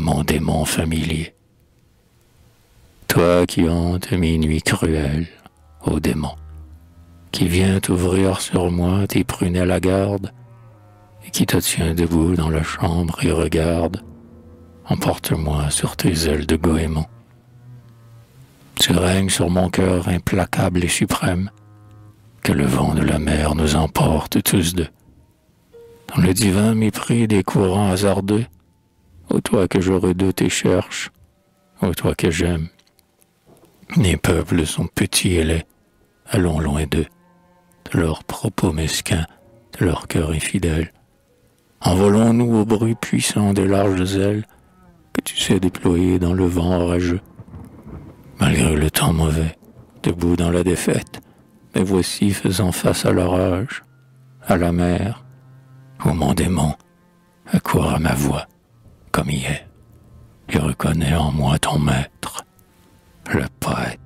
mon démon familier. Toi qui hantes mes nuits cruelles, ô démon, qui viens t'ouvrir sur moi tes prunelles hagardes, et qui te tient debout dans la chambre et regarde, emporte-moi sur tes ailes de goémon. Tu règnes sur mon cœur implacable et suprême, que le vent de la mer nous emporte tous deux. Dans le divin mépris des courants hasardeux, ô toi que je redoute et cherche, ô toi que j'aime. Les peuples sont petits et laids, allons loin d'eux, de leurs propos mesquins, de leur cœur infidèle. Envolons-nous au bruit puissant des larges ailes que tu sais déployer dans le vent orageux. Malgré le temps mauvais, debout dans la défaite, me voici faisant face à l'orage, à la mer, ô mon démon, accours à ma voix, comme hier, et reconnais en moi ton maître, le poète.